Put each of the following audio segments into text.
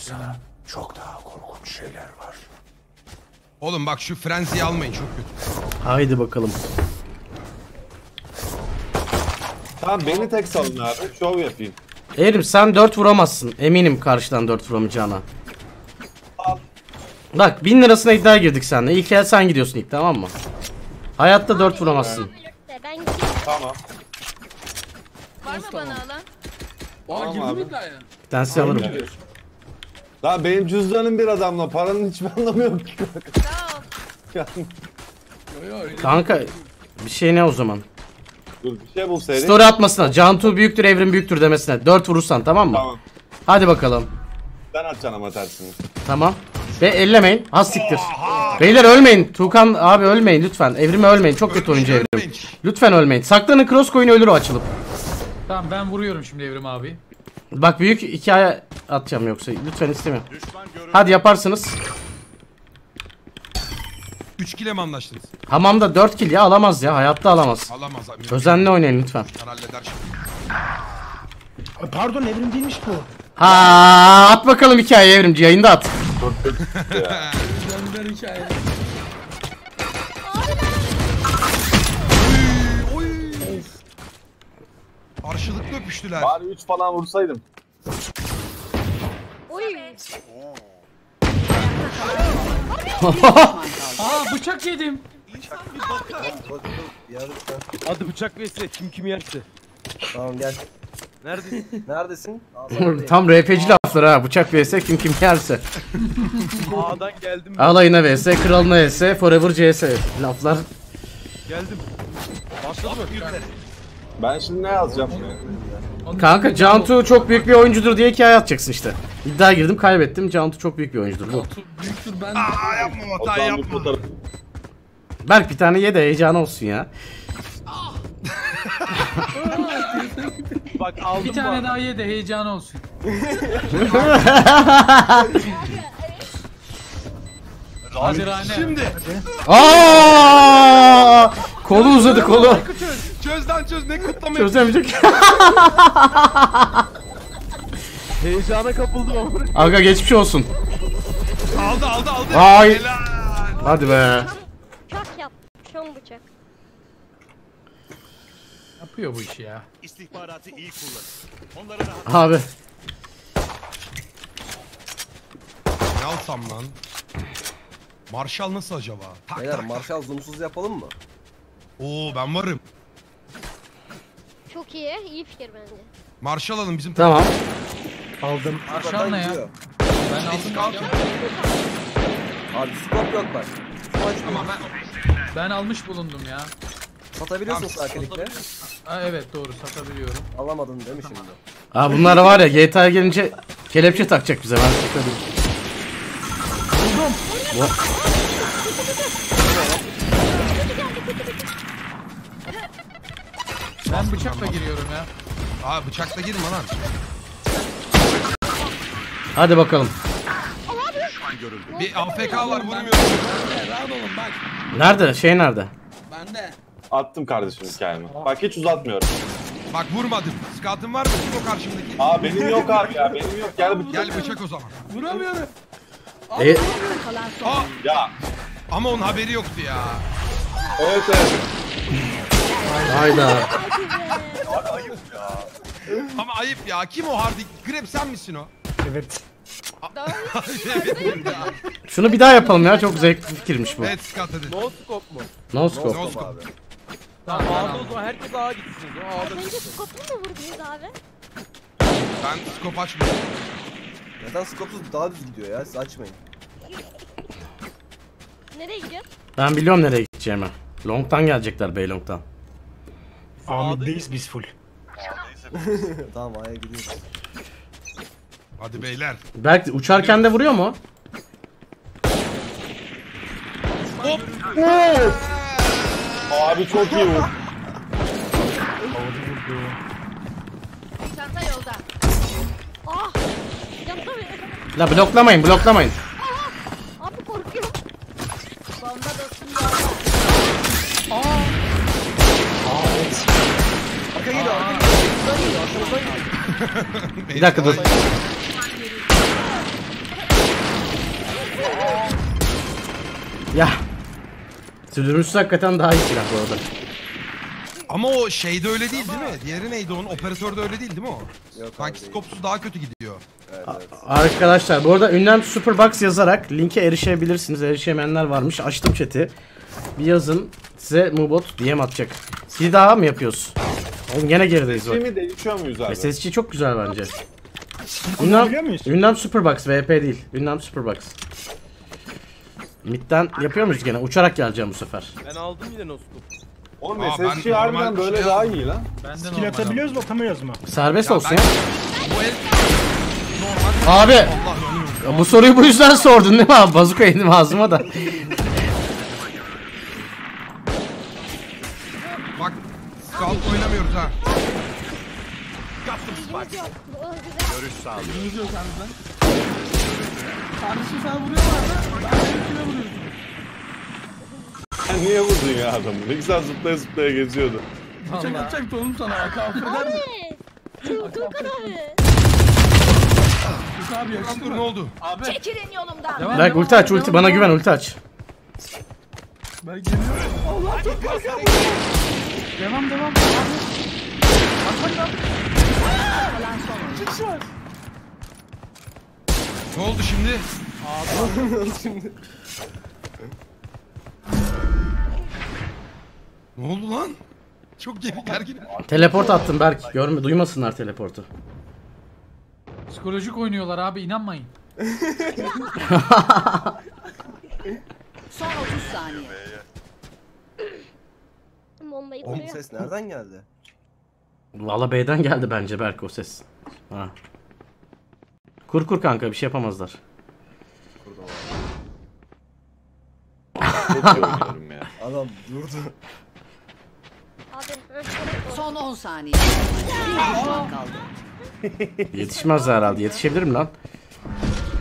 sana çok daha korkunç şeyler var. Oğlum bak şu frenziyi almayın, çok kötü. Haydi bakalım. Tamam beni tek salın abi, şov yapayım. Evrim sen 4 vuramazsın. Eminim karşıdan 4 vuramayacağına. Al. Bak 1000 lirasına iddia girdik seninle. İlk el sen gidiyorsun ilk, tamam mı? Hayatta 4 vuramazsın. Tamam. Var mı bana alan? Tamam abi. Densi alırım. Lan benim cüzdanım bir adamla, paranın hiçbir anlamı yok ki. Kanka bir şey ne o zaman? Dur bir şey bul seni. Story atmasına, Cantu büyüktür Evrim büyüktür demesine. 4 vurursan tamam mı? Tamam. Hadi bakalım. Ben atacağım ama tersini. Tamam. Ve ellemeyin. Az siktir. Beyler ölmeyin. Tuğkan abi ölmeyin lütfen. Evrim'e ölmeyin. Çok kötü oyuncu Evrim. Lütfen ölmeyin. Saklanın cross coin'i ölür o açılıp. Tamam ben vuruyorum şimdi Evrim abi. Bak büyük hikaye atacağım yoksa. Lütfen istemiyorum. Hadi yaparsınız. 3 kile mi anlaştınız? Hamamda 4 kil ya, alamaz ya. Hayatta alamaz. Alamaz abi. Özenle oynayın lütfen. Pardon Evrim değilmiş bu. Ha at bakalım hikaye Evrimci, yayında at. Gönder hikaye. Oy, oy. Karşılıklı öpüştüler. Bari 3 falan vursaydım. Oy. Aa bıçak yedim. Hadi bıçak verse kim kimi yerse. Tamam gel. Neredesin? Neredesin? Tam RP'ci lafları ha. Bıçak vs kim kim yerse. A'dan geldim. Alayına vs, kralına vs, forever CS laflar. Geldim. Başladı mı? Ben şimdi ne yazacağım? Kanka Cantu çok büyük bir oyuncudur diye hikaye atacaksın işte. İddia girdim, kaybettim. Cantu çok büyük bir oyuncudur bu. Büyüktür ben. Aa yapma hata yapma. Berk bir tane ye de heyecan olsun ya. Bak, bir tane bana daha ye de heyecan olsun. Hadi şimdi. Aa! Kolu uzadı kolu. Çözden çöz, ne kutlamayı. Çözemeyecek. Heyecana kapıldım ama. Aga geçmiş olsun. Aldı aldı aldı. Ay. Helal. Hadi be. Bıçak yap. Şom bıçak. Yapıyor bu işi ya. İstihbaratı iyi kullan. Onları da abi. Ne alsam lan? Marshall nasıl acaba? Beyler Marshall zoomsuz yapalım mı? Oo ben varım. Çok iyi, iyi fikir bence. Marshall alın bizim. Tamam. Aldım. Marshall ne ya? Ben aldım. Abi scope yok bak. Ama ben almış bulundum ya. Satabiliyorsun sakinlikle. Ha evet doğru, satabiliyorum. Alamadın değil mi şimdi? Ha bunlar var ya, GTA gelince kelepçe takacak bize, ben çıkardım. Buldum. Ben bıçakla giriyorum ya. Aa bıçakla girme lan. Hadi bakalım. Bir AFK var, vurmuyorum. Rahat olun bak. Nerede? Şey nerede? Bende. Attım kardeşim hikayemi. Bak hiç uzatmıyorum. Bak vurmadım. Skatın var mı? Kim o karşımdaki? Aa benim yok abi ya. Benim yok. Gel bıçak o zaman. Vuramıyorum. Aa ya. Ama onun haberi yoktu ya. Evet evet. Hayda. Abi ayıp ya. Ama ayıp ya. Kim o Hardik? Grip sen misin o? Evet. Şunu bir daha yapalım ya, çok zevkli fikirmiş bu. Evet skat hadi. No scope mu? No scope. No scope abi. Tamam A'da o zaman herkes A'ya gitsin. Bence scope'lu mu vurdunuz abi? Ben scope açmıyorum. Neden scope'lu daha düz gidiyor ya, siz açmayın. Nereye gidiyorsun? Ben biliyorum nereye gideceğimi. Long'tan gelecekler, bey long'tan. Ahmet'deyiz biz full. Tamam A'ya gidiyoruz. Hadi beyler. Belki uçarken de vuruyor mu? Hop! Abi çok iyi vurdu. Çanta yolda. Ah! La bloklamayın, bloklamayın. Abi korkuyorum. Bomba dostum ya. Aa! Bir dakika dur. Ya. Sürdürmüşsü hakikaten daha iyi silah bu arada. Ama o şeyde öyle değil değil mi? Diğeri neydi onun? Operatörde öyle değil mi o? Sanki skopsuz daha kötü gidiyor. Evet, evet. Arkadaşlar bu arada ünlem Superbox yazarak linke erişebilirsiniz. Erişemeyenler varmış. Açtım chat'i. Bir yazın. Size Mubot DM atacak. Siz daha mı yapıyoruz? Oğlum gene gerideyiz bak. Sesçi mi değil? Uçuyor muyuz abi? Sesçi çok güzel bence. Ünlem Superbox. VP değil. Ünlem Superbox. Mid'den yapıyor muyuz gene? Uçarak geleceğim bu sefer. Ben aldım yine Noskop. O mesajı harbiden böyle şey daha iyi lan. Skill atabiliyoruz mu atamıyoruz mu? Serbest ya olsun ya. Abi ya bu soruyu bu yüzden sordun değil mi abi? Bazuka indim ağzıma da. Bak scout oynamıyoruz ha. Kaptım bak. Görüş sağlıyor. Kardeşim sen vuruyorlar da. Ben vuruyorum. Sen niye vurdun ya adamı? Ne güzel zıplaya zıplaya geziyordu. Bıçak atacaktı oğlum sana ya. Abi! Tukan abi! Tukan abi yakıştı. Ne oldu? Abi. Çekilin yolumdan. Berk ulti aç ulti. Bana güven ulti aç. Ben geliyorum. Allah çok korkuyorum. Devam devam. Atma lan. Çık şu an. Ne oldu şimdi? Abi ne oldu şimdi? Ne oldu lan? Çok gerginim. Teleport attım Berk. Görme duymasınlar teleportu. Psikolojik oynuyorlar abi inanmayın. Son 30 saniye. Bombayı vuruyor. O ses nereden geldi? Valla B'den geldi bence Berk o ses. Ha. Kur kur kanka bir şey yapamazlar. Çok iyi oynuyorum ya. Adam durdu. Son 10 saniye. Bir düşman kaldı. Yetişmez herhalde. Yetişebilirim lan.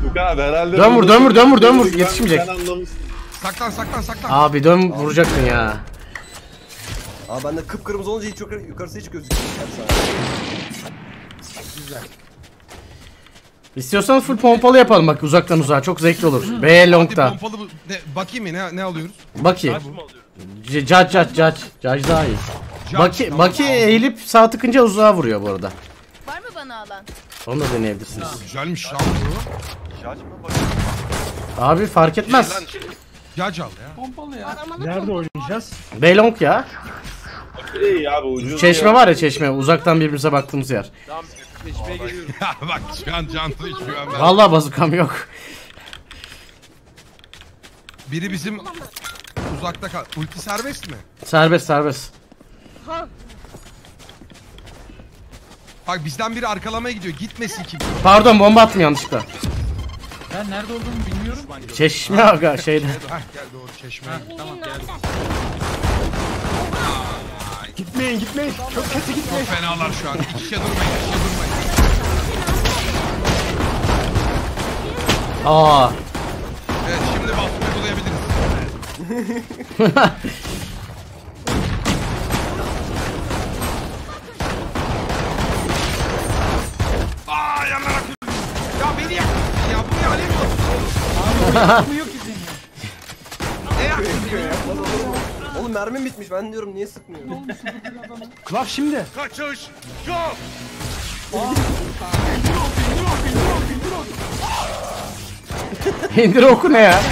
Tukan herhalde. Dön vur, dön vur, dön vur, dön vur. Yetişmeyecek. Saklan, saklan, saklan. Abi dön vuracaktın ya. Abi bende kıpkırmızı olunca hiç yukarısı hiç gözükmüyor. Güzel. İstiyorsanız full pompalı yapalım bak uzaktan uzağa çok zevkli olur. B long'da. Pompalı bakayım mı ne alıyoruz? Baki. Judge daha iyi. Baki eğilip sağ tıkınca uzağa vuruyor bu arada. Var mı bana alan? Onu da deneyebilirsiniz. Güzelmiş lan bu. Abi fark etmez. Judge al ya. Pompalı ya. Nerede oynayacağız? B long ya. Çeşme var ya çeşme uzaktan birbirimize baktığımız yer. Ya bak şu an canlı içmiyor ben. Vallahi bazukam yok. Biri bizim uzakta kal. Ulti serbest mi? Serbest serbest. Ha. Bak bizden biri arkalamaya gidiyor. Gitmesin kim? Pardon bomba attım yanlışlıkla. Ben nerede olduğumu bilmiyorum. Çeşme aga şeyde. Hah gel doğru çeşme. Tamam gel. Gitmeyin gitmeyin. Çok kötü gitmeyin. Çok fenalar şu an. İç içe durmayın. İç içe durmayın. Aa. Evet şimdi basmayı bulayabiliriz. Aa yanlara kurdum. Ya beni yak. Ya buraya alev yok. Bu yok izin ya. Ne yakıyor ya? Oğlum mermim bitmiş ben diyorum niye sıkmıyorum? Klap şimdi. Kaçış. Go. İndir oku ne ya? Arka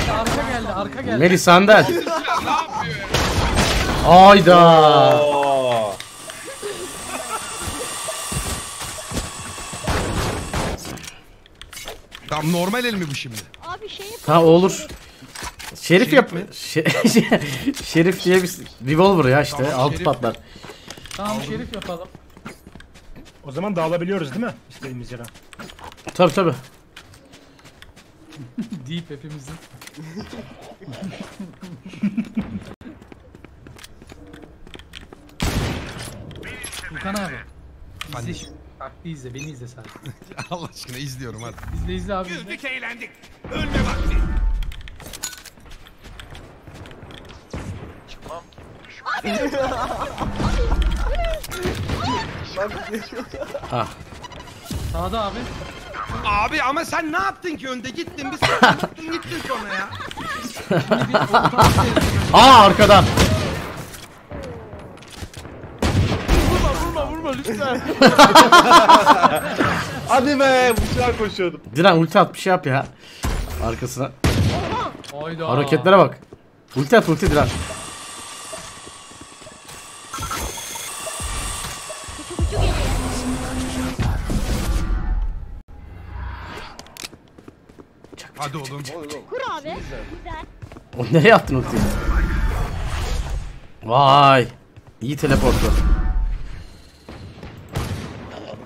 geldi, arka geldi. Melih sandal. Ayda. Tam normal el mi bu şimdi? Abi şey yap. Ha olur. Şerif yap. Şerif diye bir revolver ya işte tamam, altı patlar. Tamam şerif yapalım. O zaman dağılabiliyoruz değil mi? İstediğimiz yere. Tabi tabi. Deep hepimizin. Tukan abi. Hadi. Taktiği izle, beni izle sadece. Allah aşkına izliyorum hadi. İzle izle abi. Güldük eğlendik. Ölme vakti. Çıkmam. Abi. Abi. Ah. Sağda abi. Abi ama sen ne yaptın ki önde gittin bir sattın gittin sonra ya. Aa arkadan. Vurma lütfen. Hadi be bu sefer koşuyordum. Diren ulti at bir şey yap ya. Arkasına. Hayda. Hareketlere bak. Ulti at ulti Diren. Hadi oğlum. Kur abi. Güzel. O nereye attın ultiyi? Vay. İyi teleportu.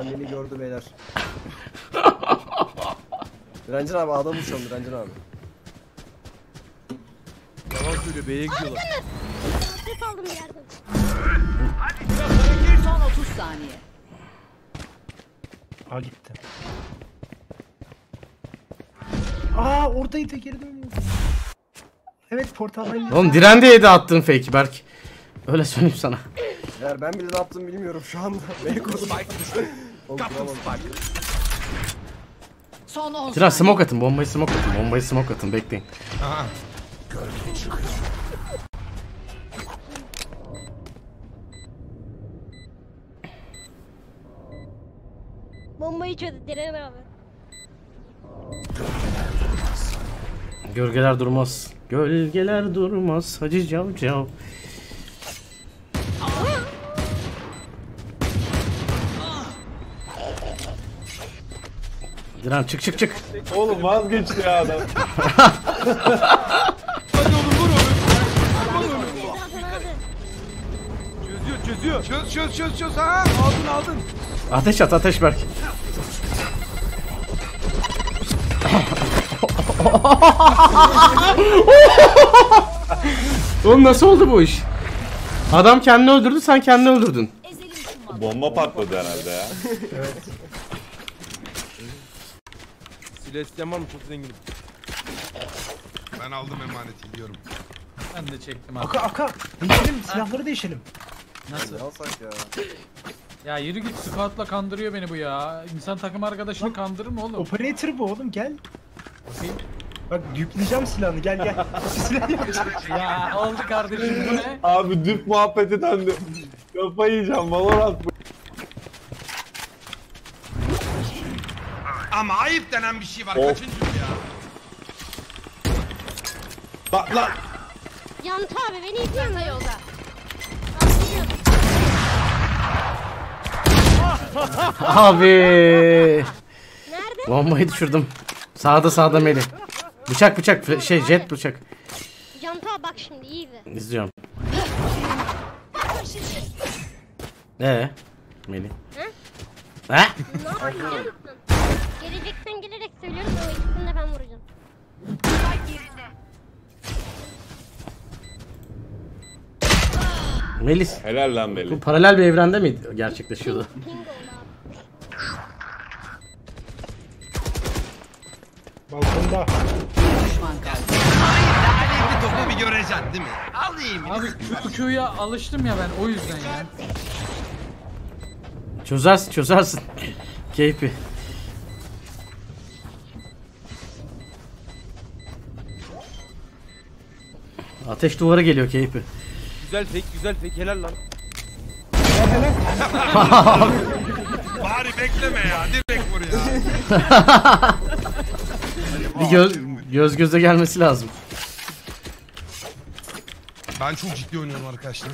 Annemi gördü beyler. Direncan abi adam uçalım Direncan abi. Yalan söylüyor B'ye gidiyorlar. Aldım yerden. Hadi son 30 saniye. Aa gitti. Aa oradaydı geri dönüyor. Evet portaldan. Oğlum Diren diye de attın fake Berk. Öyle söyleyeyim sana. Eğer ben bile ne yaptım bilmiyorum şu anda. Diren smoke atın, bombayı smoke atın, bombayı smoke atın bekleyin. Aha. Bombayı çözdü Diren abi. Gölgeler durmaz. Gölgeler durmaz. Hacı cavcav. Diren çık çık çık. Oğlum vazgeçti ya adam. Hadi oğlum vur oğlum. Çözüyor. Çöz ha. Aldın. Ateş at ateş Berk. Oğlum nasıl oldu bu iş? Adam kendini öldürdü, sen kendini öldürdün. Bomba patladı herhalde ya. Evet. Silahım var mı? Çok zenginim. Ben aldım emaneti diyorum. Ben de çektim abi. Aka. Değişelim, silahları değişelim. Nasıl? Alsak ya. Ya yürü git, scout'la kandırıyor beni bu ya. İnsan takım arkadaşını lan, kandırır mı oğlum? Operator bu oğlum gel. Bakayım. Bak düpleyeceğim silahını gel. Ya oldu kardeşim bu ne? Abi düp muhabbeti döndü. Kafayı yiyeceğim VALORANT bu. Ama ayıp denen bir şey var of. Kaçıncı ya? Bak lan. Yant abi beni izliyorsun da yolda. Abi. Nerede? Bombayı düşürdüm. Sağda Meli. Bıçak jet bıçak. Yanta bak şimdi iyi mi? İzliyorum. Meli. Ha? Gelecekten gelerek söylüyorum o ikisini de ben vuracağım. Melis. Helal lan Meli. Bu paralel bir evrende mi gerçekleşiyordu? Balkonda. Düşman kaldı. Hayır, topu bir göreceksin değil mi? Alayım. Abi Q'ya alıştım ya ben o yüzden ya. Çözersin. Keyfi. Ateş duvara geliyor keyfi. Güzel fake helal lan. Helal. Bari bekleme ya, direkt vur ya. Bir göz göze gelmesi lazım. Ben çok ciddi oynuyorum arkadaşlar.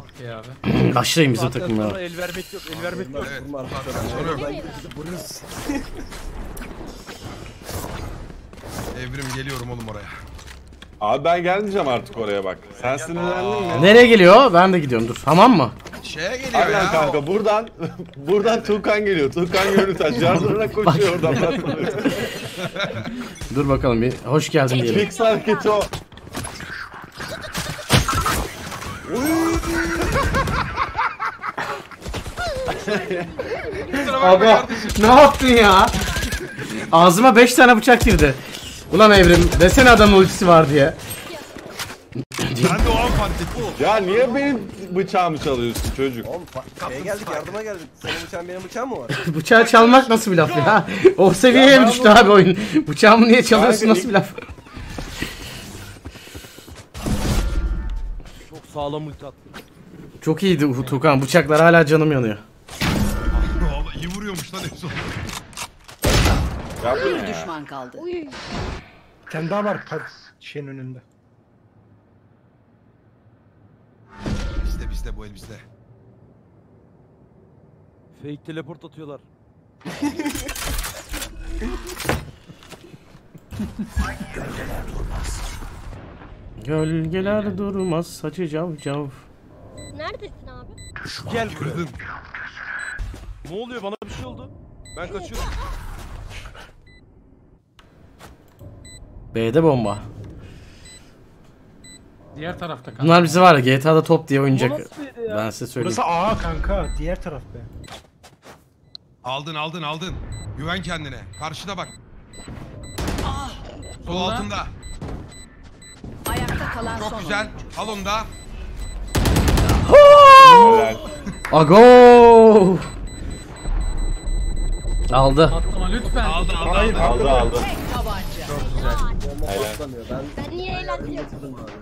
Okey abi. Başlayayım bizim takımlara. El vermek yok, Evet. Evrim geliyorum oğlum oraya. Abi ben gelmeyeceğim artık oraya bak. Sen sinirlendin mi? Nereye geliyor? Ben de gidiyorum dur. Tamam mı? Şeye geliyor aynen ya. Kanka o. Buradan Tuğkan geliyor. Tuğkan Görüntaş. Yardımına koşuyor oradan. Dur bakalım bir hoş geldin diyelim. Fix hareketi o. Abi ne yaptın ya? Ağzıma 5 tane bıçak girdi. Ulan Evrim desene adamın ultisi var diye. Ben de o an artık bu. Ya niye benim bıçağımı çalıyorsun çocuk? Oğlum geldik, yardıma geldik. Senin bıçağın benim bıçağım mı var? Bıçağı çalmak nasıl bir laf ya? O seviyeye mi düştü abi oyun? Bıçağımı niye çalıyorsun nasıl bir laf? Çok sağlam ulti attı. Çok iyiydi Tukan, bıçaklar hala canım yanıyor. İyi vuruyormuş lan hepsi. Bir düşman kaldı. Sen daha var şeyin önünde. Bizde bu el bizde. Fake teleport atıyorlar. Gölgeler durmaz. Gölgeler durmaz saçı cav cav. Neredesin abi? Gel kırdın. Ne oluyor, bana bir şey oldu. Ben kaçıyorum. B'de bomba. Diğer tarafta kanka. Bunlar bizi var ya GTA'da top diye oynayacak. Ben size söyleyeyim. Burası A kanka, diğer taraf be. Aldın aldın aldın. Güven kendine. Karşıda bak. Ah, sol altında. Ayakta kalan çok son güzel. Al onu da. Ago! Aldı. Atlama lütfen. Aldı aldı. Hayır, aldı. Aldı. Çok güzel. Ben niye eğlenmiyorum abi?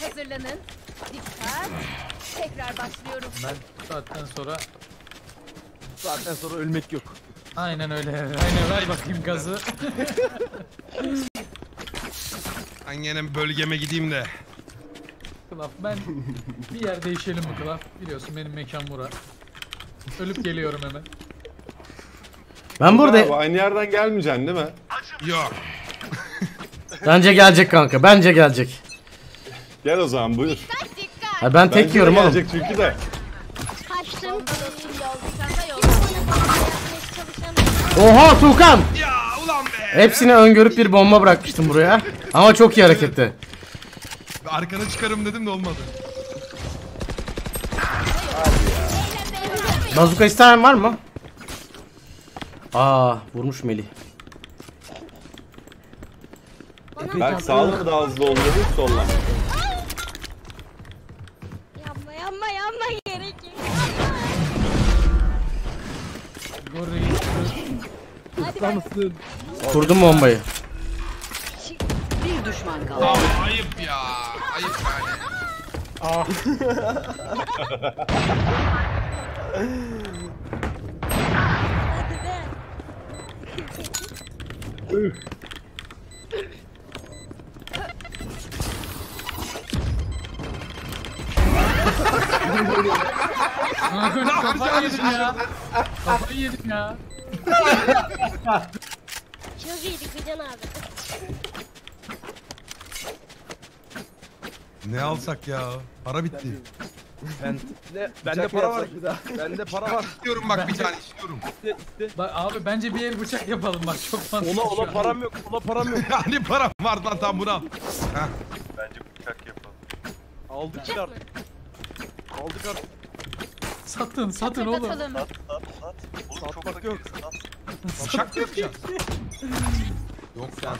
Hazırlanın. Dikkat. Tekrar başlıyorum. Ben bu saatten sonra ölmek yok. Aynen öyle. Aynen, ver bakayım gazı. Annenin bölgeme gideyim de. Klaf, ben bir yer değişelim bu Klaf. Biliyorsun benim mekan bura. Ölüp geliyorum hemen. Ben burada. Abi, aynı yerden gelmeyeceksin değil mi? Yok. Bence gelecek kanka. Bence gelecek. Gel o zaman buyur. Ha, ben tek yiyorum oğlum. Gelecek çünkü de. Oha Tukan! Ya, ulan be. Hepsini öngörüp bir bomba bırakmıştım buraya. Ama çok iyi hareketti. Arkana çıkarım dedim de olmadı. Bazuka isteyen var mı? Aa, vurmuş Melih. Belki sağlık daha hızlı olmalıydı sonlar. Yanma yanma yanma, gerek yok. Kurdum bombayı. Bir düşman kaldı. Aa, ayıp ya. Ayıp yani. Ah. Üf. Kafayı yedim ya. Kafayı yedim ya. Çok iyiydik Hücan abi. Ne alsak ya? Para bitti. Bende para var. Bende para var. İstiyorum bak, bir tane istiyorum. Bak abi, bence bir el bıçak yapalım bak, çok mantıklı. Ona param yok. Ona param yok. Hani param vardı lan, tam buna. Bence bıçak yapalım. Aldık ya. Aldık artık. Satın, satın oğlum. Sat. Oğlum çok yok. Bıçak yapacağız. Yok lan.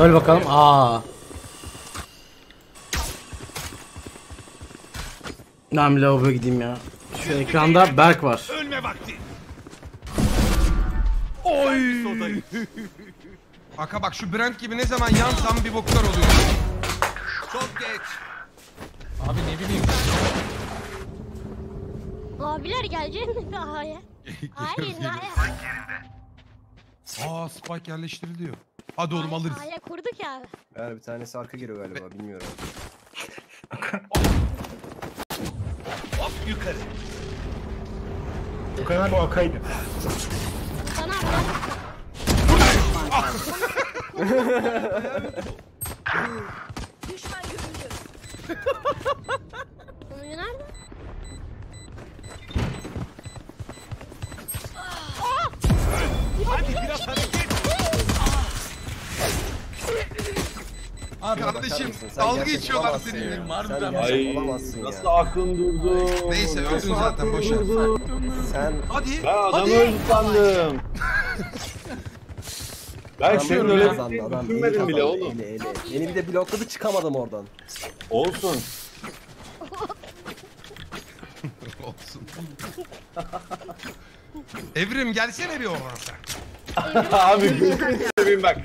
Öl bakalım. Aa. Ben lavaboya gideyim ya. Şu ekranda Berk var. Ölme vakti. Oy. Aka bak şu Brent gibi, ne zaman yansam bir boklar oluyor. Çok geç. Abi ne bileyim. Abiler gelecek mi daha ya? Hayır, hayır. Aa, spike yerleştirildi diyor. Hadi oğlum alırız. Aya kurduk ya. Yani bir tanesi arka giriyor galiba, bilmiyorum. Yukarı. Bu kadar bu akaydı. Sana ah. Düşman görüldü. Bunu yener mi? Hadi biraz hareket. Abi kardeşim, dalga geçiyorlar seninle. Ay, nasıl aklın durdu? Neyse, öldün zaten, boşver. Sen hadi. Ben adamı öldü sandım. Ben senin öyle düşünmedim bile oğlum. Beni bir de blokladı, çıkamadım oradan. Olsun. Olsun. Evrim gelsene bir oradan sen. Abi gözünü seveyim bak.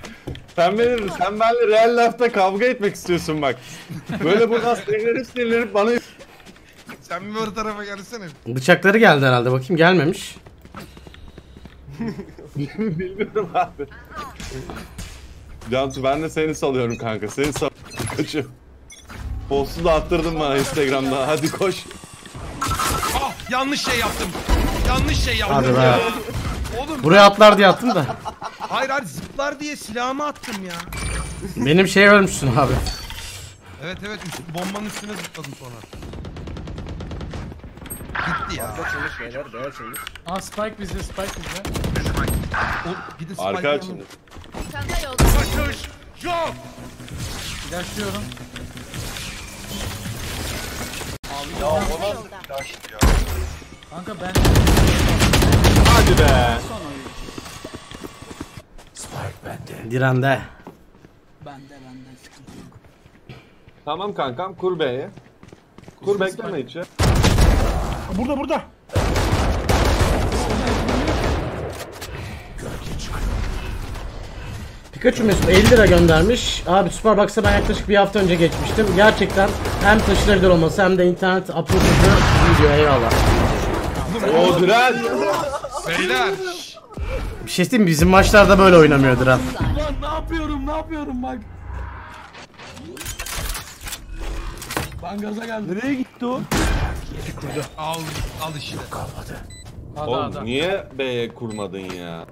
Sen benimle real life'da kavga etmek istiyorsun bak. Böyle buradan sinirlenip bana... Sen bir o tarafa gelsene. Bıçakları geldi herhalde, bakayım gelmemiş. Bilmiyorum abi. Cantu ben de seni salıyorum kanka, seni salıyorum koçum. Postu da attırdım bana Instagram'da, hadi koş. Ah yanlış şey yaptım. Yanlış şey yaptım ya. Oğlum, buraya atlar diye attım da. Hayır hayır zıplar diye silahımı attım ya. Benim şey ölmüşsün abi. Evet evet bombanın üstüne zıpladım sonra. Gitti ya. Aa spike bizde, spike bizde. Bir de spike arka açıldı. Kaçış yok. Yaşıyorum. Abi ya olamaz kaçtı ya. Kanka ben... Hadi be. Spike bende. Dirende. Bende sıkıntı yok. Tamam kankam kur B'ye. Kur bekleme hiç ya. Burada burada. Pikachu Mesut 50 lira göndermiş. Abi Superbox'a ben yaklaşık bir hafta önce geçmiştim. Gerçekten hem taşınabilir olması hem de internet upload video, eyvallah. O Diren. Beyler. Bir şey diyeyim, bizim maçlarda böyle oynamıyor Diren. Lan ne yapıyorum bak. Bangaza geldi. Nereye gitti o? Al işte. Kalmadı. Oğlum niye B'ye kurmadın ya?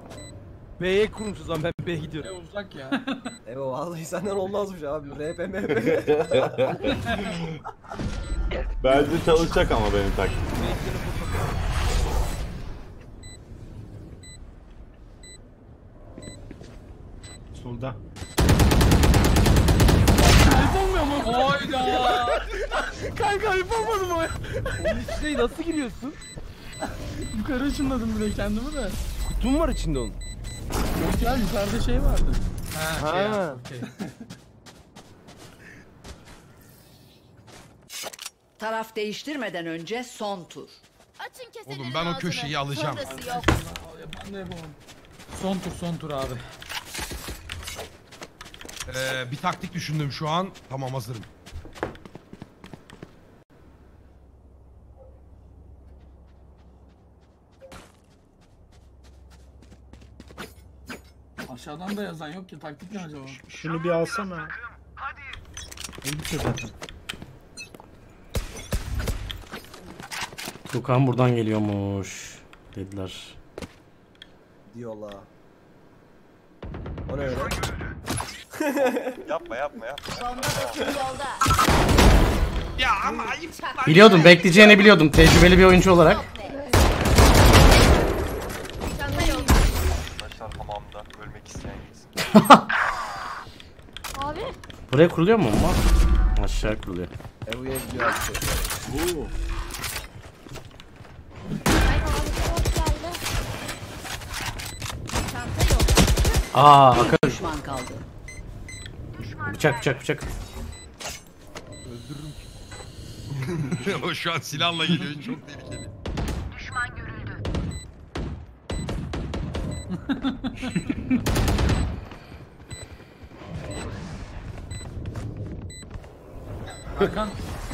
B'ye kurmuşuz lan, ben B'ye gidiyorum. Uzak ya. Evet vallahi senden olmazmış abi. RP. Bence çalışacak ama benim taktiğim. Solda. Oyda. Kanka ayıp olmadı mı? Onun içine nasıl giriyorsun? Yukarı ışınladım bile kendimi de. Kutum var içinde onun. Yok ya yukarıda şey vardı. Ha. Şey okay. Taraf değiştirmeden önce son tur. Açın keseleri. Oğlum ben o köşeyi alacağım. Ben de yapamam. Son tur abi. Bir taktik düşündüm şu an. Tamam hazırım. Aşağıdan da yazan yok ki, taktik ne acaba? Şunu bir alsana. Hadi. Elbise zaten. Tukan buradan geliyormuş dediler. Diyorlar. Oraya. Yapma. Yolda. Ya ama ayıp. Biliyordum, bekleyeceğini biliyordum tecrübeli bir oyuncu olarak. Arkadaşlar hamamda ölmek isteyen kesin. Abi. Buraya kuruluyor mu? Aşağı kuruluyor. Ev'ye gidiyor. Oo. Aa, akar. Düşman kaldı. Bıçak. Öldürürüm. O şu an silahla geliyor, çok tehlikeli. Düşman görüldü. Hakan.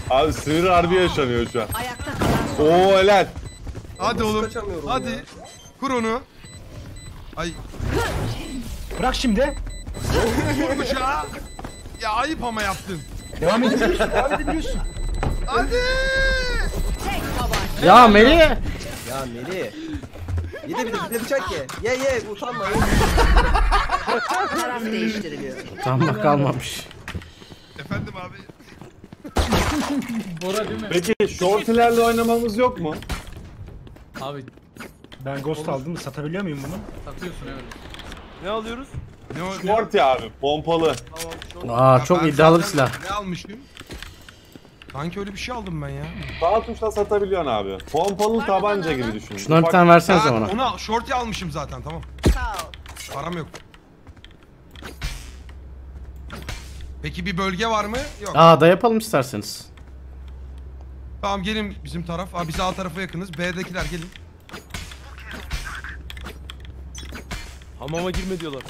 Abi sınır harbi yaşanıyor şu an. Ayakta kalan. Oo helal. Hadi oğlum. Hadi. Ya. Kur onu. Ay. Bırak şimdi. Vurmuş ya. Ya ayıp ama yaptın. Devam ediyorsun. Hadi. Ya Meli. Bir de bıçak ye. Ye utanma. Taraf değiştiriliyor. Utanma kalmamış. Efendim abi. Bora değil mi? Peki shortilerle oynamamız yok mu? Abi ben ghost aldım da satabiliyor muyum bunu? Satıyorsun evet. Ne alıyoruz? Short ya abi, pompalı. Aa çok iddialı bir silah. Ne almıştım? Sanki öyle bir şey aldım ben ya. Sağ tuşla satabiliyorsun abi. Pompalı tabanca gibi düşün. Şundan bir tane versenize bana. Onu al, shorty almışım zaten tamam. Param yok. Peki bir bölge var mı? Yok. A'da yapalım isterseniz. Tamam gelin bizim taraf. Abi biz A tarafa yakınız. B'dekiler gelin. Hamama girme diyorlar.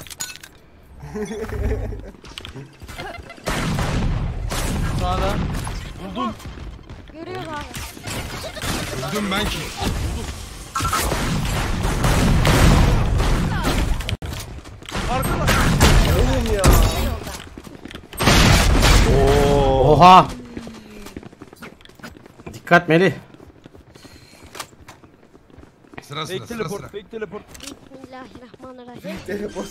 Sağda. Buldum. Görüyorum abi. Buldum ben ki. Buldum. Arkadaş. Oğlum ya. Oha. Dikkat Melih. Sıra sıra sıra sıra. Fake teleport. Bismillahirrahmanirrahim. Teleport.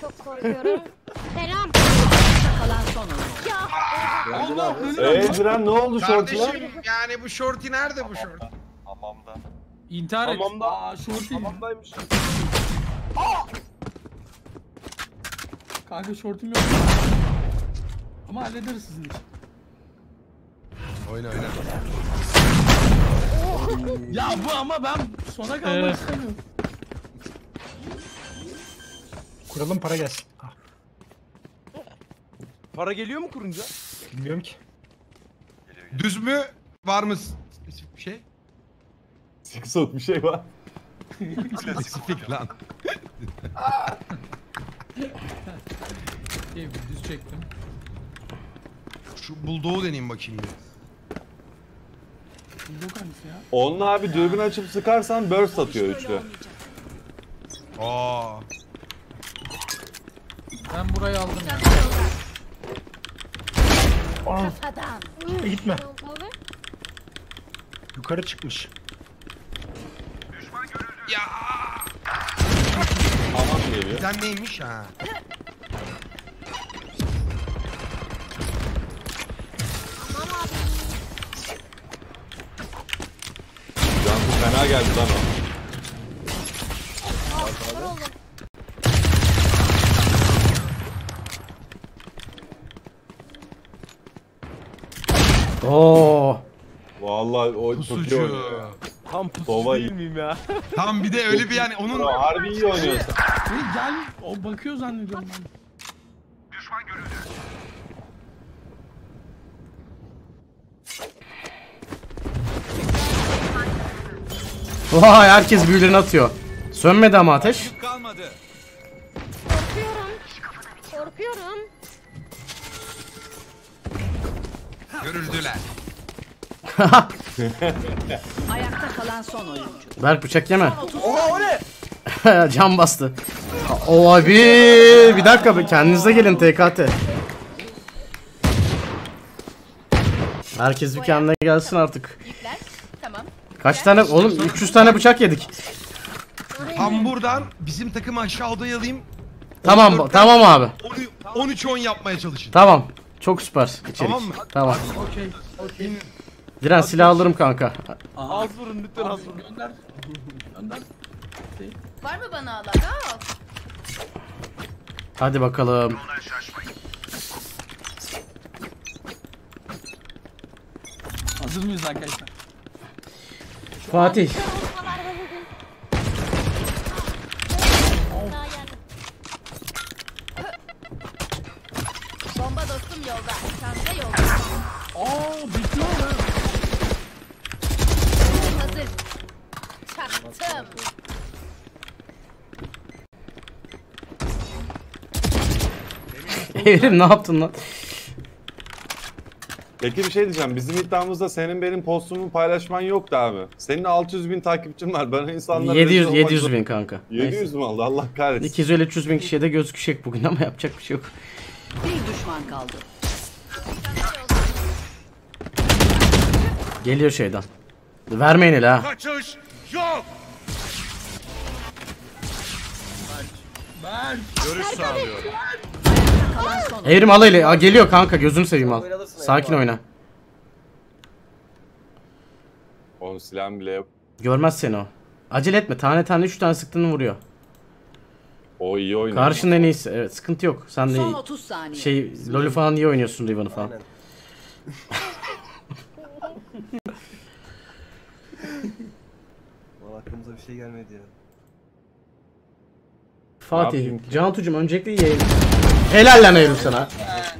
Çok korkuyorum. Selam. Kalan son. Ya. Allah. Evrim ne oldu şortuna? Kardeşim yani bu şorti nerede bu şort? Hamamda. İntihar et. Hamamda. Şorti. Hamamdaymış. Kanka şortum yok. Ama hallederiz sizin için. Oyna oyna. Ya bu ama ben sona kalmak istemiyorum. Kuralım para gelsin. Para geliyor mu kurunca? Bilmiyorum ki. Düz mü? Var mı bir şey? Sık soğuk bir şey var. Spesifik lan. Düz çektim. Şu bulldog'u deneyim bakayım. Onun abi dürbün açıp sıkarsan burst atıyor üçlü. Aa. Ben burayı aldım ya. Yani. Aa. Gitme. Yukarı çıkmış. Düşman görüldü. Ya. Aman geliyor. Sen neymiş ha? Fena geldi lan o. Oo. Vallahi o çok iyi oynuyor. Tam pusucu değil miyim ya? Tam bir de öyle bir yani onun... Harbi iyi oynuyorsun. Gel, o bakıyor zannediyorum ben. Düşman görüldü. Vay herkes büyülerini atıyor. Sönmedi ama ateş. Kalmadı. Korkuyorum. Korkuyorum. Görüldüler. Ayakta kalan son oyuncu. Berk bıçak yeme. Oha o ne? Can bastı. O abi bir dakika kendinize gelin TKT. Herkes dükkanına gelsin artık. Kaç tane oğlum 300 tane bıçak yedik. Tam buradan bizim takım aşağıda alayım. Tamam tamam abi. 13-10 yapmaya çalışın. Tamam. Çok süper içerik. Tamam mı? Tamam. Okey. Okay. Diren silah alırım kanka. Az vurun lütfen az vurun. Gönder. Gönder. Var mı bana alan? Al. Hadi bakalım. Hazır mıyız arkadaşlar? Fatih. Bomba dostum yolda. Sen de yolda. Ooo bitiyor lan. Hazır. Çaktım. Evrim ne yaptın lan? Peki bir şey diyeceğim, bizim iddiamızda senin benim postumu paylaşman yoktu abi. Senin 600.000 takipçim var, bana insanlar... 700.000 kanka. 700 mü oldu Allah kahretsin. 250-300.000 kişiye de göz düşecek bugün ama yapacak bir şey yok. Bir düşman kaldı. Geliyor şeyden. Vermeyin hele ha. Kaçış yok! Ben görüş sağlıyorum. Evrim al hele. Geliyor kanka gözünü seveyim al. Sakin oyna. Oğlum silahım bile yok. Görmez seni o. Acele etme. Tane tane 3 tane sıktığını vuruyor. O iyi oynuyor. Karşında en iyisi. Evet sıkıntı yok. Sen de şey LoL'ü falan iyi oynuyorsun Riven'ı falan. Valla aklımıza bir şey gelmedi ya. Fatih'im. Cantucuğum öncelikle iyi yayınlar. Helal lan Evrim sana.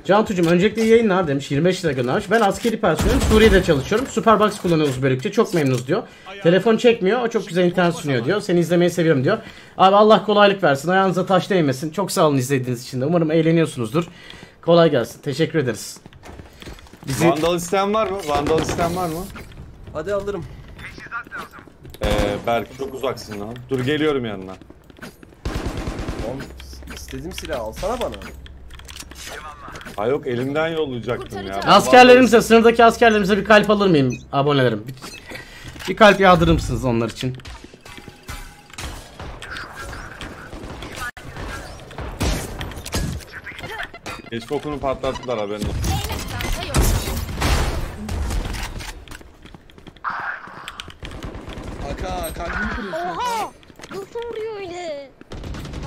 Cantucuğum öncelikle iyi yayınlar demiş. 25 lira göndermiş. Ben askeri personelim. Suriye'de çalışıyorum. Superbox kullanıyoruz bölükçe. Çok memnunuz diyor. Telefon çekmiyor. O çok güzel internet sunuyor diyor. Seni izlemeyi seviyorum diyor. Abi Allah kolaylık versin. Ayağınıza taş değmesin. Çok sağ olun izlediğiniz için de. Umarım eğleniyorsunuzdur. Kolay gelsin. Teşekkür ederiz. Bizi... Vandal isteyen var mı? Vandal isteyen var mı? Hadi alırım. Berk çok uzaksın lan. Dur geliyorum yanına. Oğlum istediğim silahı alsana bana. Ha yok elimden yollayacaktım ya. Askerlerimize, sınırdaki askerlerimize bir kalp alır mıyım abonelerim? Bir kalp yağdırır mısınız onlar için? Geç okunu patlattılar haberin olsun. Oha! Nasıl vuruyor öyle?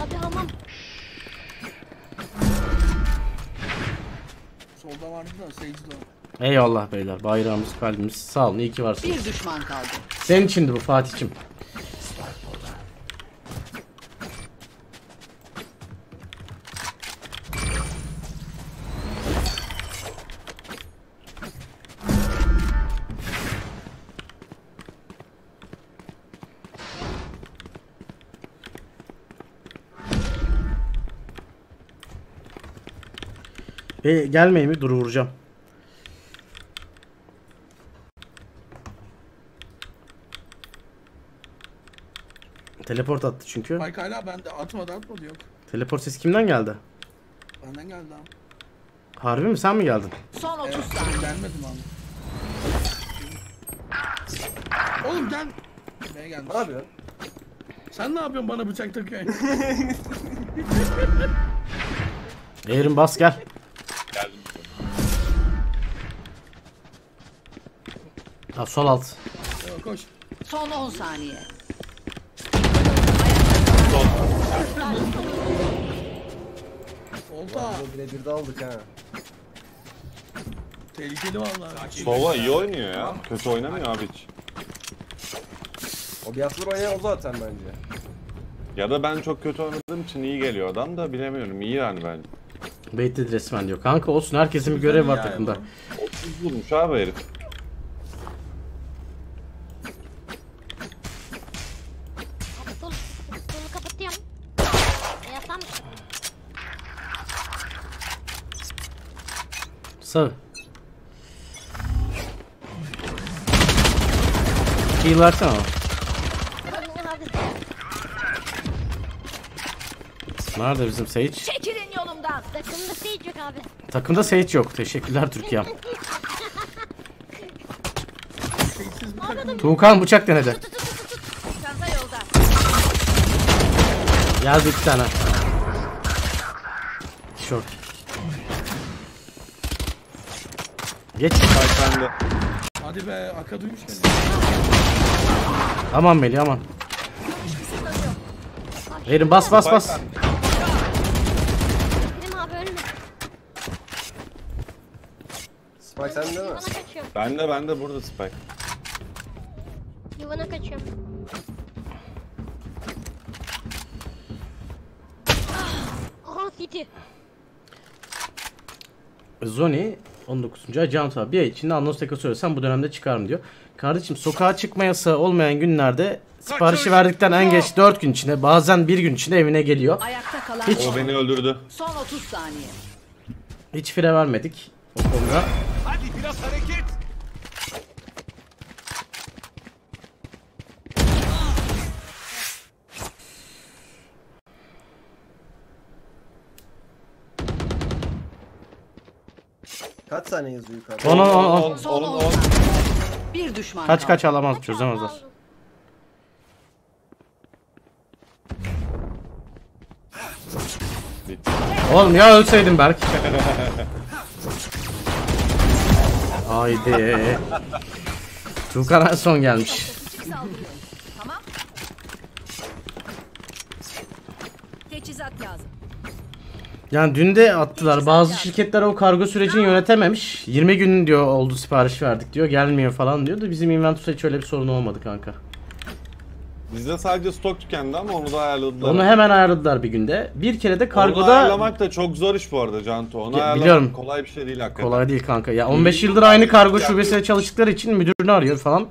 Abi hamam. Solda vardı da seyirci de. Eyvallah beyler. Bayrağımız, kalbimiz. Sağ olun. İyi ki varsınız. Bir düşman kaldı. Senin içindi bu Fatih'cim. Gelmeyin mi? Dur vuracağım. Teleport attı çünkü. Bak hala bende atmadı yok. Teleport sesi kimden geldi? Benden geldi abi. Harbi mi? Sen mi geldin? Son 30 saniye. Gelmedim abi. Oğlum gel. Buraya gelmiş. Abi. Sen ne yapıyorsun bana bıçak takıyorsun? Evrim bas gel. Ha, sol alt. Koş. Son 10 saniye. Sol. Solda. Bir de aldık ha. Tehlikeli vallahi. Sola iyi oynuyor ya. Kötü oynamıyor abi hiç. O biraz oraya o zaten bence. Ya da ben çok kötü oynadığım için iyi geliyor adam da bilemiyorum. İyi yani bence. Baited resmen diyor. Kanka olsun herkesin bir görevi var takımda. 30 vurmuş abi herif. Sağ. Heal versene. Nerede bizim Sage? Çekilin yolumdan. Takımda Sage yok abi. Takımda Sage yok. Teşekkürler Türkiye'm. Tuğkan bıçak denedi. Yazdı iki tane. Short. Geç. Hadi be, aka duymuş beni. Aman Melih aman. Verin bas bas bas. Spike sende mi? Ben de burada Spike. Yuvana kaçıyorum. Aha City. Zoni 19. ay Can Tabiye içinde anons tekrar söylesem bu dönemde çıkarım diyor. Kardeşim sokağa çıkma yasağı olmayan günlerde siparişi verdikten en geç 4 gün içinde bazen 1 gün içinde evine geliyor. Hiç, o beni öldürdü. Son 30 saniye. Hiç fire vermedik o konuda. Hadi biraz hareket. Kaç saniye yazıyor yukarıda? 10. Bir düşman. Kaç alamaz çözemezler. Oğlum ya ölseydim Berk. Haydi. Tuğkan son gelmiş. Tamam. Teçhizat lazım. Yani dün de attılar. Bazı şirketler o kargo sürecini yönetememiş. 20 gün diyor oldu sipariş verdik diyor. Gelmiyor falan diyor da bizim inventory'de hiç öyle bir sorun olmadı kanka. Bizde sadece stok tükendi ama onu da ayarladılar. Onu hemen ayarladılar bir günde. Bir kere de kargoda... Onu ayarlamak da çok zor iş bu arada Canto. Onu ayarlamak kolay bir şey değil hakikaten. Kolay değil kanka. Ya 15 yıldır aynı kargo şubesine çalıştıkları için müdürünü arıyor falan.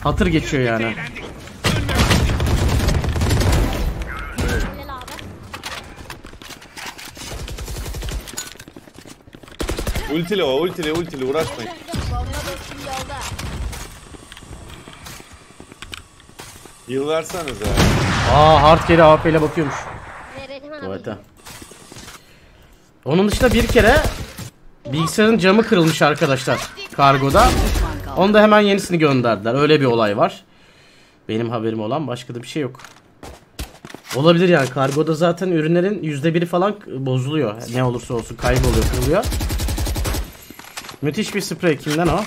Hatır geçiyor yani. Ultili o, ultili uğraşmayın. Yıl verseniz ya. Aa, hard carry AP ile bakıyormuş. Tuvalete. Onun dışında bir kere bilgisayarın camı kırılmış arkadaşlar kargoda. Onu da hemen yenisini gönderdiler. Öyle bir olay var. Benim haberim olan başka da bir şey yok. Olabilir yani, kargoda zaten ürünlerin %1'i falan bozuluyor. Ne olursa olsun kayboluyor, kırılıyor. Müthiş bir sprey, kimden o?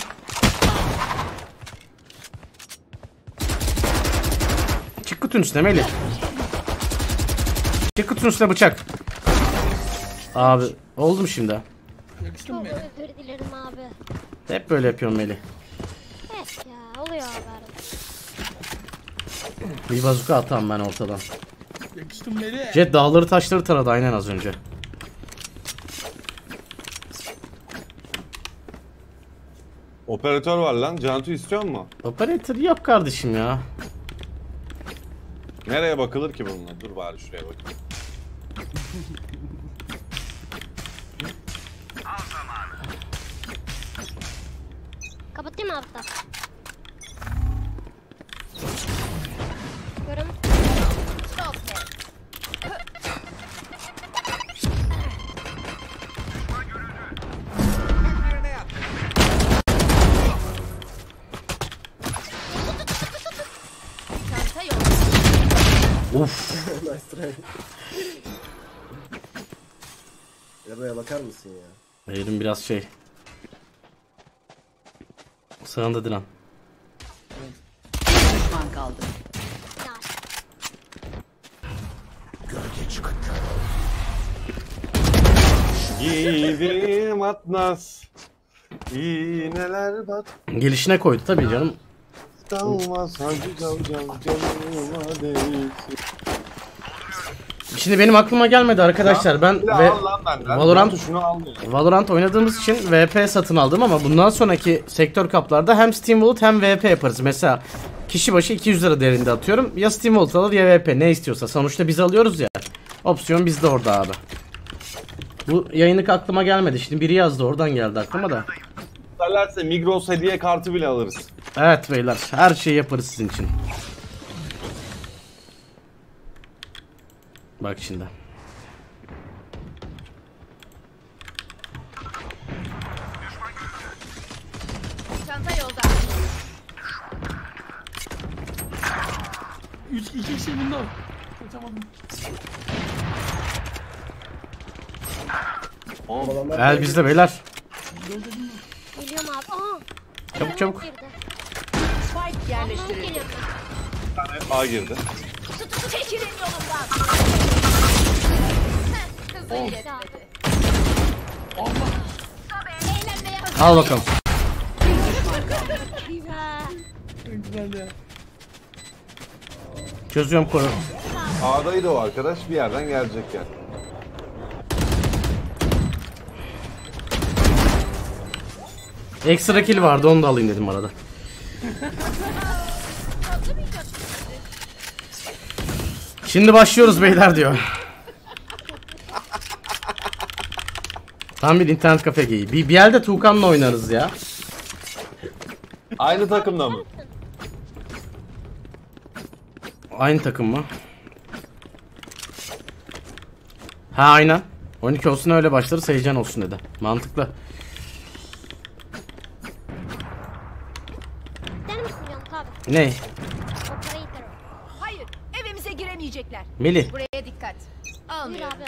Çık kutunun üstüne Melih. Çık kutunun üstüne bıçak. Abi oldu mu şimdi? Yakıştın mı? Özür dilerim abi. Hep böyle yapıyorum Melih. Evet ya, oluyor abi. Bir bazuka atam ben ortadan. Yakıştın Melih. Jet dağları taşları taradı aynen az önce. Operatör var lan. Cantu istiyor mu? Operatör yok kardeşim ya. Nereye bakılır ki bununla? Dur bari şuraya bakayım. Al zamanı. Kapatayım mı hafta? Görüm. Uff. Nereye bakar mısın ya? Evrim biraz şey. Sağında Diren. Düşman kaldı. Gölge çıktı. Giydim atlas. İğneler bat. Gelişine koydu tabii canım. Şimdi benim aklıma gelmedi arkadaşlar. Ben ve Valorant oynadığımız için VP satın aldım ama bundan sonraki sektör kaplarda hem Steam Wallet hem VP yaparız. Mesela kişi başı 200 lira değerinde atıyorum. Ya Steam Wallet alır ya VP, ne istiyorsa. Sonuçta biz alıyoruz ya. Opsiyon bizde orada abi. Bu yayınlık aklıma gelmedi. Şimdi biri yazdı, oradan geldi aklıma da. İsterlerse Migros hediye kartı bile alırız. Evet beyler, her şeyi yaparız sizin için. Bak şimdi. Çanta yolda. 3-2 kişi bunda. Kaçamadım. Gel bizde beyler. Geliyorum abi. Aa, çabuk. Spike yerleştirildi. A girdi. Tutup çekilin yolundan. Hızlı ileri abi. Allah. Al bakalım. Çözüyorum koru. A'daydı o arkadaş, bir yerden gelecek yani. Ekstra kill vardı, onu da alayım dedim arada. Şimdi başlıyoruz beyler diyor. Tam bir internet kafe geyi. Bir yerde Tuğkan'la oynarız ya. Aynı takımda mı? Aynı takım mı? Ha aynen. 12 olsun öyle başlarız, heyecan olsun dedi. Mantıklı. Ne? Hayır, evimize giremeyecekler. Melih. Buraya dikkat. Almıyor abi.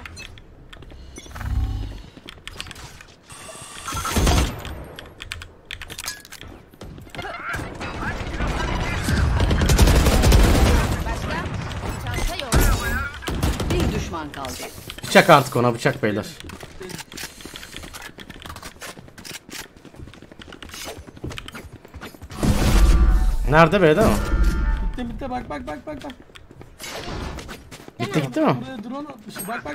Başka? Çanta yok. Bir düşman kaldı. Bıçak artık ona, bıçak beyler. Nerede be adam? Bitti birlikte bak. Gitti mi? Drone atmış. Bak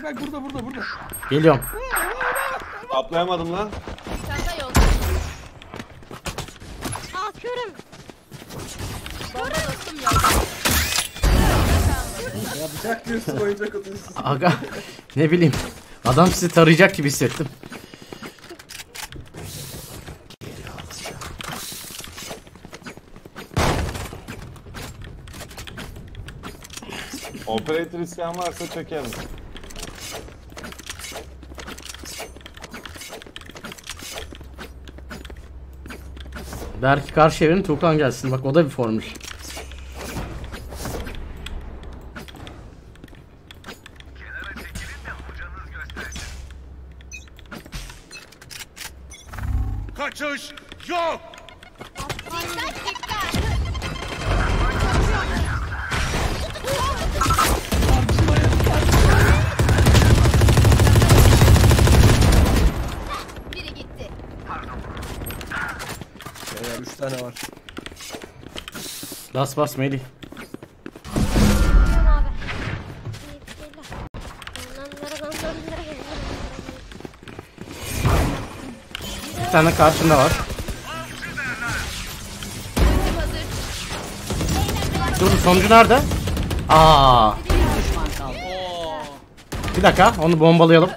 burada. Geliyorum. Atlayamadım lan. Sende yolda. Aa körüm. Ya. Ya bıçak diyorsun oyuncak atıyorsun. Aga ne bileyim. Adam sizi tarayacak gibi hissettim. Operator isyan varsa çekelim. Belki karşı evin Tuğkan gelsin. Bak o da bir formül. Kaçış yok. Tane var. Las bas Melih. Bir tane karşında var. Dur sonucu nerede? Aa. Bir dakika onu bombalayalım.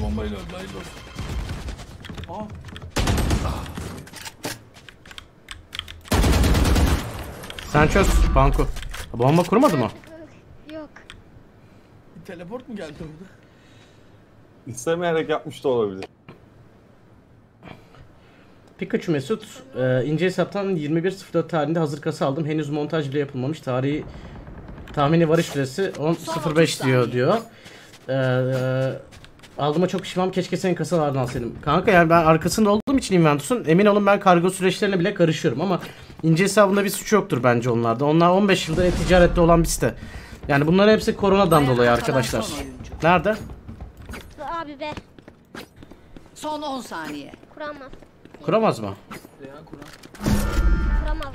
Bombayla sen çöz banko. Bomba kurmadı mı? Yok. Teleport mu geldi orada? İstemeyerek yapmış da olabilir. Pikachu Mesut, ince hesaptan 21.04 tarihinde hazır kasa aldım. Henüz montaj bile yapılmamış. Tarihi tahmini varış süresi 10.05 diyor. Aldığıma çok pişmanım. Keşke senin kasalardan alsaydım. Kanka yani ben arkasında olduğum için Inventus'un emin olun ben kargo süreçlerine bile karışıyorum ama ince hesabında bir suç yoktur bence onlarda. Onlar 15 yıldır ticarette olan bir site. Yani bunların hepsi koronadan dolayı arkadaşlar. Nerede? Abi be. Son 10 saniye. Kuramaz. Kuramaz mı? Kuramaz.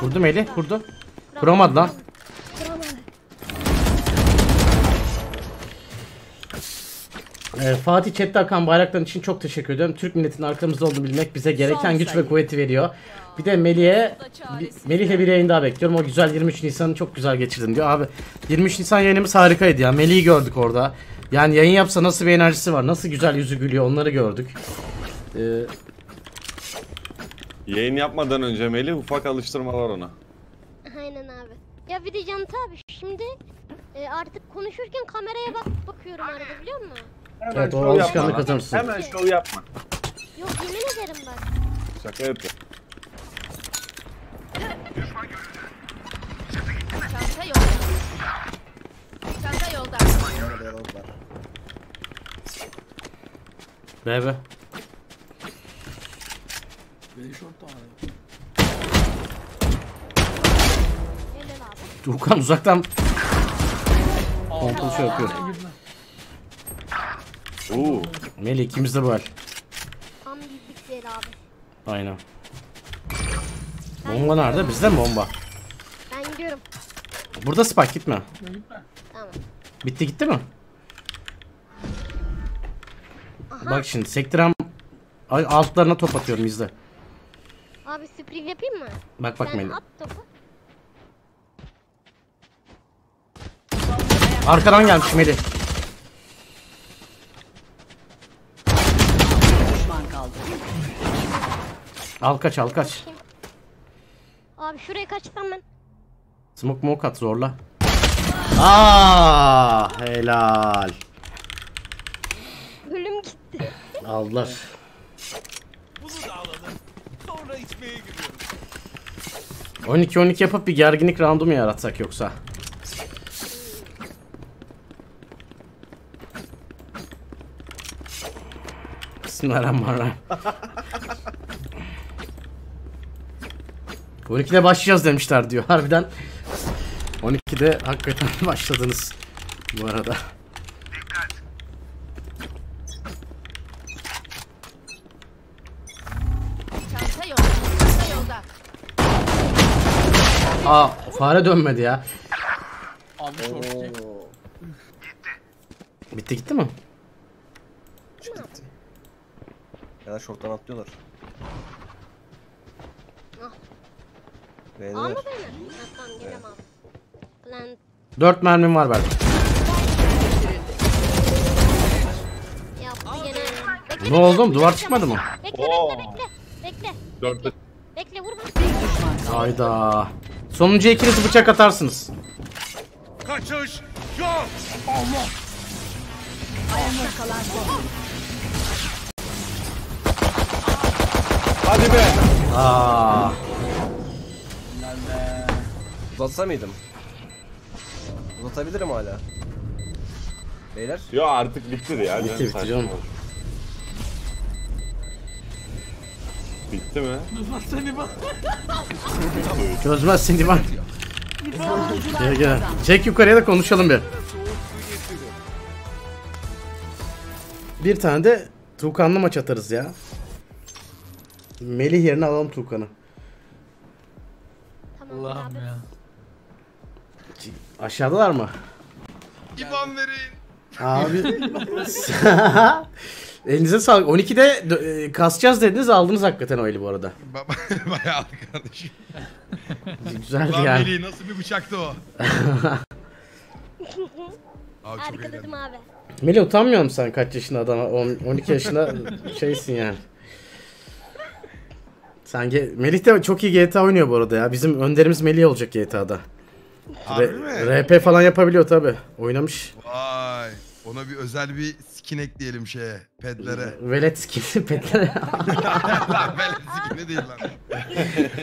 Kurdu Melih, kurdu. Kuramadı lan. Fatih Çetli Akan bayrakların için çok teşekkür ediyorum. Türk milletinin arkamızda olduğunu bilmek bize gereken güç ve kuvveti veriyor. Bir de Melih'e bir yayın daha bekliyorum. O güzel 23 Nisan'ı çok güzel geçirdim diyor. Abi 23 Nisan yayınımız harikaydı ya. Melih'i gördük orada. Yani yayın yapsa nasıl bir enerjisi var. Nasıl güzel yüzü gülüyor onları gördük. Yayın yapmadan önce Melih ufak alıştırmalar ona. Aynen abi. Ya bir de Canta abi şimdi artık konuşurken kameraya bakıyorum arada biliyor musun? Hemen evet o alışkanlık kazanırsın. Hemen şov yapma. Yok yemin ederim bak. Şaka yapıyor. Çanta yolda. Çanta yolda. Bebe. Beni şortta arıyor. Tuğkan uzaktan kontrol şey yapıyor. Oo, Melih ikimiz de var. Tam bizlik değil abi. Aynen. Bomba nerede? Bizde mi bomba? Ben gidiyorum. Burada Spike gitme. Tamam. Bitti gitti mi? Aha. Bak şimdi sektiren altlarına top atıyorum izle. Abi sprint yapayım mı? Bak Melih. At topu. Arkadan gelmiş Melih. Al kaç. Abi şuraya kaçsam ben. Smoke at zorla. Aa, helal. Ölüm gitti. Allah. Bunu da aladım. Sonra içmeye gidiyoruz. 12-12 yapıp bir gerginlik roundu mu yaratsak yoksa? Bismillahirrahmanirrahim. 12'de başlayacağız demişler diyor. Harbiden 12'de hakikaten başladınız bu arada. Dikkat. Çanta yolda. Aa, fare dönmedi ya. Abi gitti. Bitti gitti mi? Gitti. Ya da şorttan atlıyorlar. Beyler. 4 mermim var bende. Ne oldu? Duvar çıkmadı mı? Bekle. Bekle, vurma. Hayda. Sonuncu ikiniz bıçak atarsınız. Kaçış yok. Allah. Hadi be. Aa. Uzatsa mıydım? Uzatabilirim hala. Beyler. Yo artık bitti ya. Bitti canım. Bitti mi? Çözmezsin divan. Gel. Çek yukarıya da konuşalım bir. Bir tane de Tuğkan'la maç atarız ya. Melih yerine alalım Tuğkan'ı. Allah'ım ya. Aşağıdalar mı? İban verin. Abi. Elinize sağlık. 12'de kasacağız dediniz, aldınız hakikaten o eli bu arada. Bayağı kardeşim. Güzeldi ulan yani. Melih nasıl bir bıçaktı o? Abi çok eğlendim. Melih utanmıyor musun sen kaç yaşında adama? 12 yaşında şeysin yani. Sen Melih de çok iyi GTA oynuyor bu arada ya. Bizim önderimiz Melih olacak GTA'da. RP falan yapabiliyor tabi. Oynamış. Vay. Ona bir özel bir skin ekleyelim şeye, pedlere. Velet skin'i pedlere. Lan velet skin'i değil lan.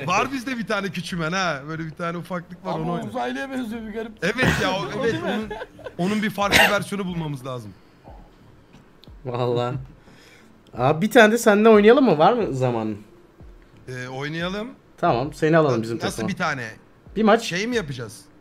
Var bizde bir tane küçümen ha. Böyle bir tane ufaklık var. Ama onu oynuyor. Ama uzaylıya benziyor bir garip. Evet ya evet. onun bir farklı versiyonu bulmamız lazım. Vallahi. Abi bir tane de seninle oynayalım mı? Var mı zamanın? Oynayalım. Tamam seni alalım bizim takıma. Nasıl bir tane? Bir maç. Şey mi yapacağız?